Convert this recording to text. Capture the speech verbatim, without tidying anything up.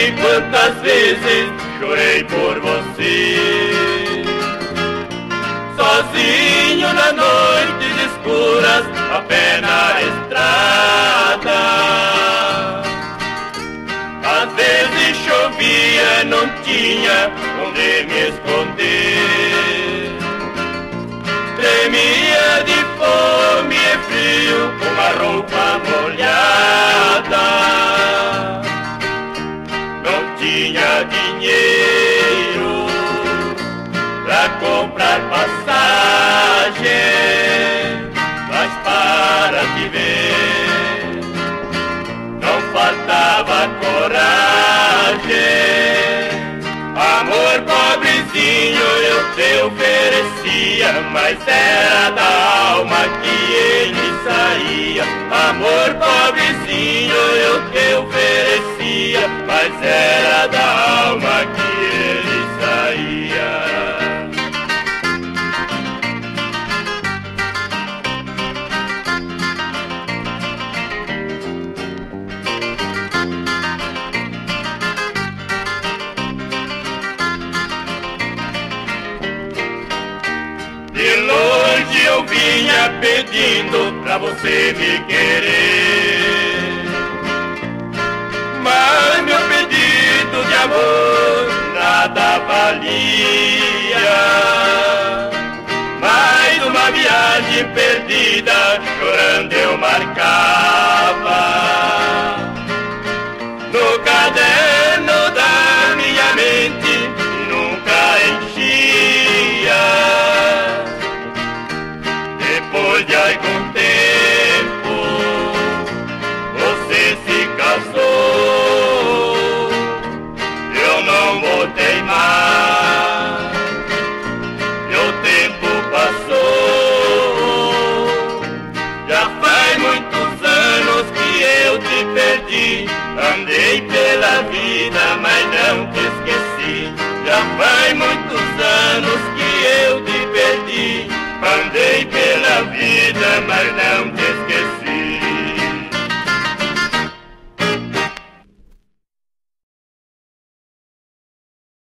E quantas vezes chorei por você, sozinho na noite escuras, a pé na estrada. Às vezes chovia, não tinha onde me esconder, tremia de fome e frio com a roupa molhada. Não tinha dinheiro pra comprar passagem, mas para te ver não faltava coragem. Amor pobrezinho eu te oferecia, mas era da alma que ele saía. Amor pobrezinho eu te oferecia, mas era da alma que ele saía. Eu vinha pedindo pra você me querer, mas meu pedido de amor nada valia. Mais uma viagem perdida, chorando eu marcava no caderno da minha mente, nunca enchia. Depois de algum